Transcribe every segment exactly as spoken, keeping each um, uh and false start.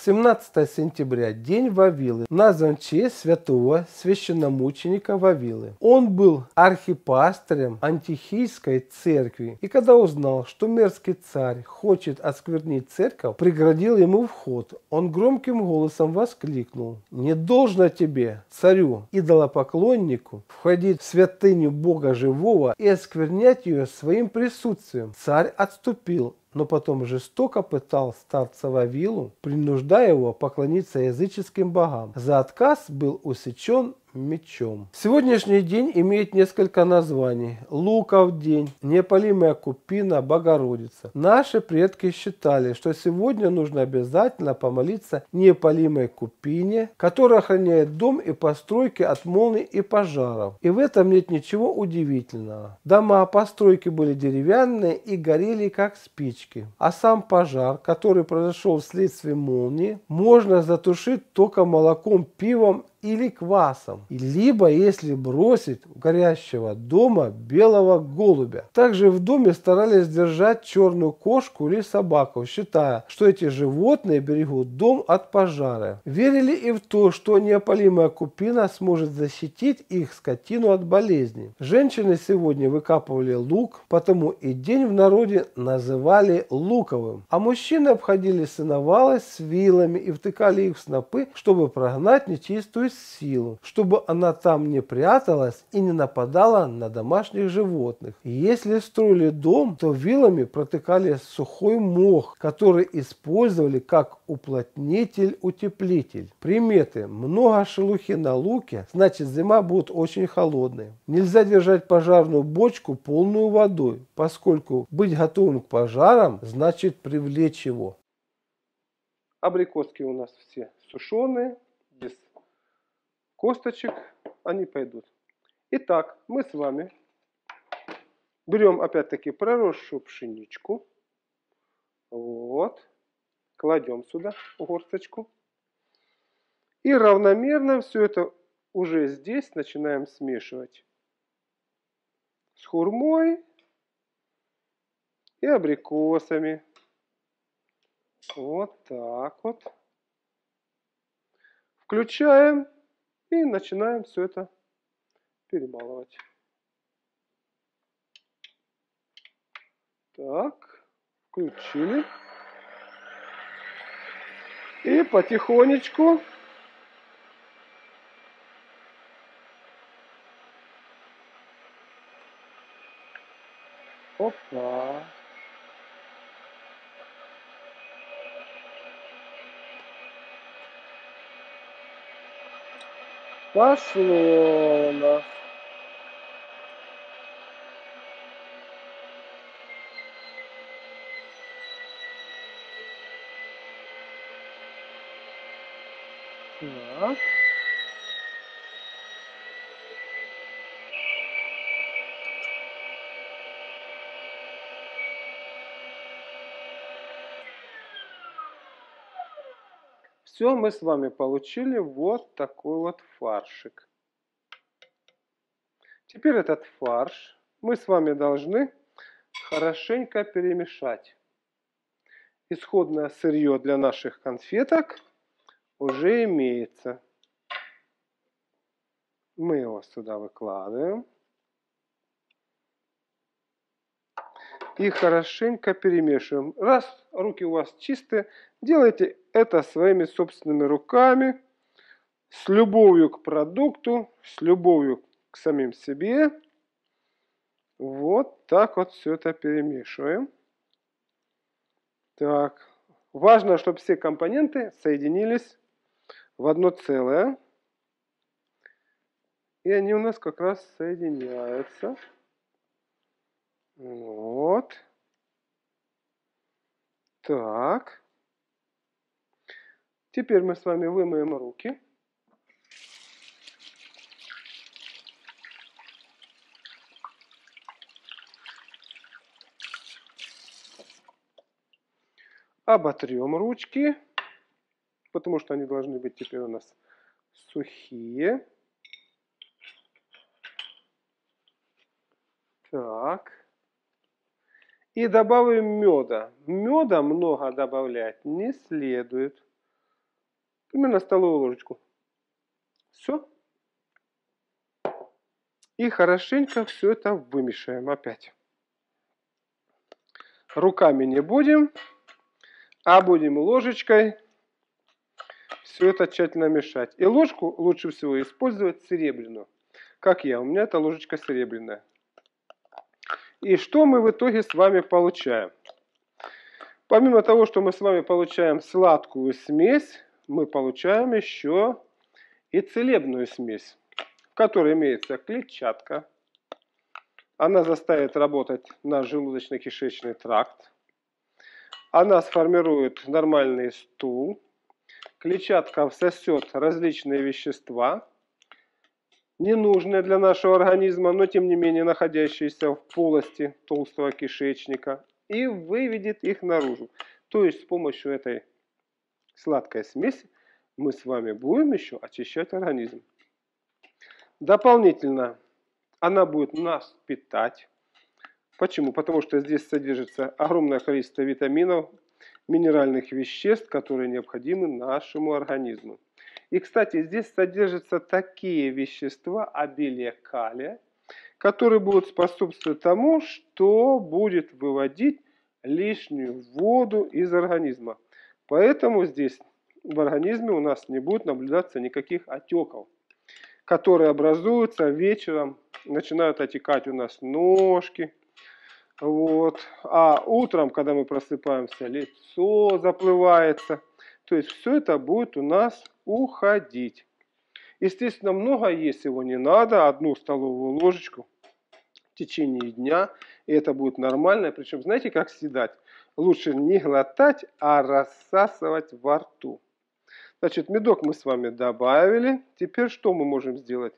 семнадцатое сентября, день Вавилы, назван в честь святого священномученика Вавилы. Он был архипастырем Антиохийской церкви, и когда узнал, что мерзкий царь хочет осквернить церковь, преградил ему вход. Он громким голосом воскликнул: «Не должно тебе, царю, идолопоклоннику, входить в святыню Бога Живого и осквернять ее своим присутствием». Царь отступил, но потом жестоко пытал старца Вавилу, принуждая его поклониться языческим богам. За отказ был усечен мечом. Сегодняшний день имеет несколько названий: Луков день, непалимая купина, Богородица. Наши предки считали, что сегодня нужно обязательно помолиться непалимой купине, которая охраняет дом и постройки от молний и пожаров. И в этом нет ничего удивительного. Дома, постройки были деревянные и горели как спички. А сам пожар, который произошел вследствие молнии, можно затушить только молоком, пивом или квасом, либо если бросить у горящего дома белого голубя. Также в доме старались держать черную кошку или собаку, считая, что эти животные берегут дом от пожара. Верили и в то, что неопалимая купина сможет защитить их скотину от болезней. Женщины сегодня выкапывали лук, потому и день в народе называли луковым, а мужчины обходили сыновалы с вилами и втыкали их в снопы, чтобы прогнать нечистую силу, чтобы она там не пряталась и не нападала на домашних животных. Если строили дом, то вилами протыкали сухой мох, который использовали как уплотнитель-утеплитель. Приметы: много шелухи на луке, значит зима будет очень холодной. Нельзя держать пожарную бочку полную водой, поскольку быть готовым к пожарам значит привлечь его. Абрикоски у нас все сушеные, без косточек они пойдут. Итак, мы с вами берем опять-таки проросшую пшеничку. Вот. Кладем сюда горсточку. И равномерно все это уже здесь начинаем смешивать с хурмой и абрикосами. Вот так вот. Включаем. И начинаем все это перемалывать. Так, включили. И потихонечку опа. Пошло у нас. Так. Все, мы с вами получили вот такой вот фаршик. Теперь этот фарш мы с вами должны хорошенько перемешать. Исходное сырье для наших конфеток уже имеется. Мы его сюда выкладываем. И хорошенько перемешиваем. Раз руки у вас чистые, делайте это своими собственными руками, с любовью к продукту, с любовью к самим себе. Вот так вот все это перемешиваем. Так. Важно, чтобы все компоненты соединились в одно целое. И они у нас как раз соединяются. Вот. Так. Теперь мы с вами вымоем руки. Оботрем ручки, потому что они должны быть теперь у нас сухие. Так. И добавим меда. Меда много добавлять не следует. примерно столовую ложечку. Все. И хорошенько все это вымешаем опять. Руками не будем, а будем ложечкой все это тщательно мешать. И ложку лучше всего использовать серебряную. Как я, у меня эта ложечка серебряная. И что мы в итоге с вами получаем? Помимо того, что мы с вами получаем сладкую смесь, мы получаем еще и целебную смесь, в которой имеется клетчатка. Она заставит работать наш желудочно-кишечный тракт. Она сформирует нормальный стул. Клетчатка всосет различные вещества, ненужные для нашего организма, но тем не менее находящиеся в полости толстого кишечника, и выведет их наружу. То есть с помощью этой сладкой смеси мы с вами будем еще очищать организм. Дополнительно она будет нас питать. Почему? Потому что здесь содержится огромное количество витаминов, минеральных веществ, которые необходимы нашему организму. И, кстати, здесь содержатся такие вещества, обилие калия, которые будут способствовать тому, что будет выводить лишнюю воду из организма. Поэтому здесь в организме у нас не будет наблюдаться никаких отеков, которые образуются вечером, начинают отекать у нас ножки. Вот. А утром, когда мы просыпаемся, лицо заплывается. То есть все это будет у нас уходить. Естественно, много есть его не надо. Одну столовую ложечку в течение дня. И это будет нормально. Причем, знаете, как съедать? Лучше не глотать, а рассасывать во рту. Значит, медок мы с вами добавили. Теперь что мы можем сделать?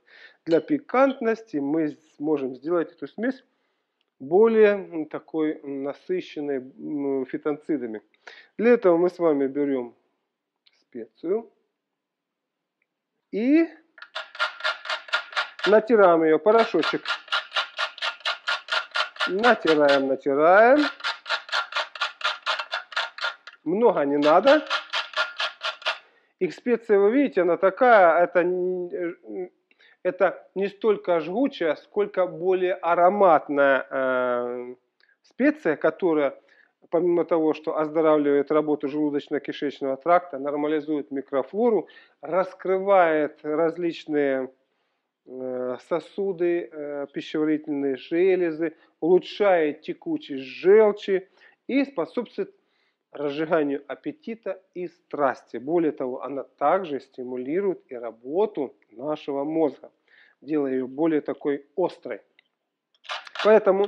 Для пикантности мы сможем сделать эту смесь более такой насыщенной фитонцидами. Для этого мы с вами берем специю и натираем ее, порошочек. Натираем, натираем. Много не надо. И специя, вы видите, она такая, это... Это не столько жгучая, сколько более ароматная э, специя, которая, помимо того, что оздоравливает работу желудочно-кишечного тракта, нормализует микрофлору, раскрывает различные э, сосуды, э, пищеварительные железы, улучшает текучесть желчи и способствует разжиганию аппетита и страсти. Более того, она также стимулирует и работу нашего мозга, делая ее более такой острой. Поэтому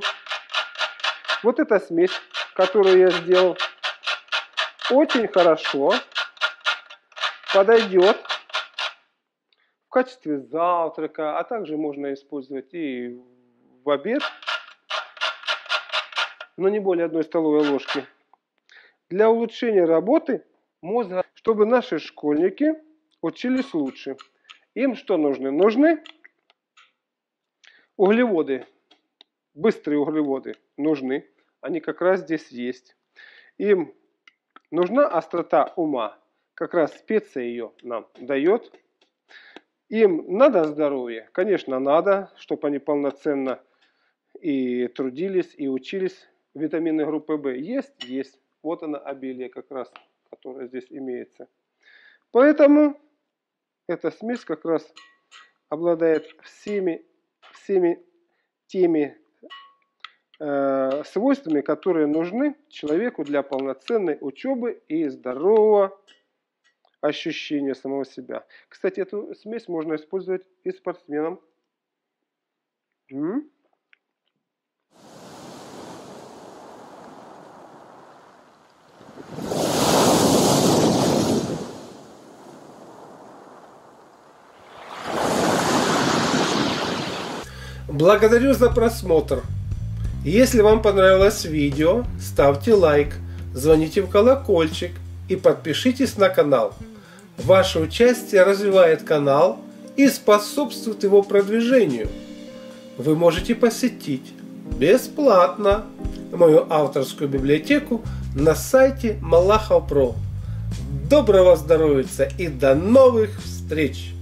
вот эта смесь, которую я сделал, очень хорошо подойдет в качестве завтрака, а также можно использовать и в обед, но не более одной столовой ложки. Для улучшения работы мозга, чтобы наши школьники учились лучше. Им что нужны? Нужны углеводы, быстрые углеводы нужны, они как раз здесь есть. Им нужна острота ума, как раз специя ее нам дает. Им надо здоровье, конечно, надо, чтобы они полноценно и трудились, и учились. Витамины группы В есть? Есть. Вот она, обилие как раз, которое здесь имеется. Поэтому эта смесь как раз обладает всеми, всеми теми э, свойствами, которые нужны человеку для полноценной учебы и здорового ощущения самого себя. Кстати, эту смесь можно использовать и спортсменам. М-м? Благодарю за просмотр. Если вам понравилось видео, ставьте лайк, звоните в колокольчик и подпишитесь на канал. Ваше участие развивает канал и способствует его продвижению. Вы можете посетить бесплатно мою авторскую библиотеку на сайте Малахов точка Про. доброго здоровья и до новых встреч!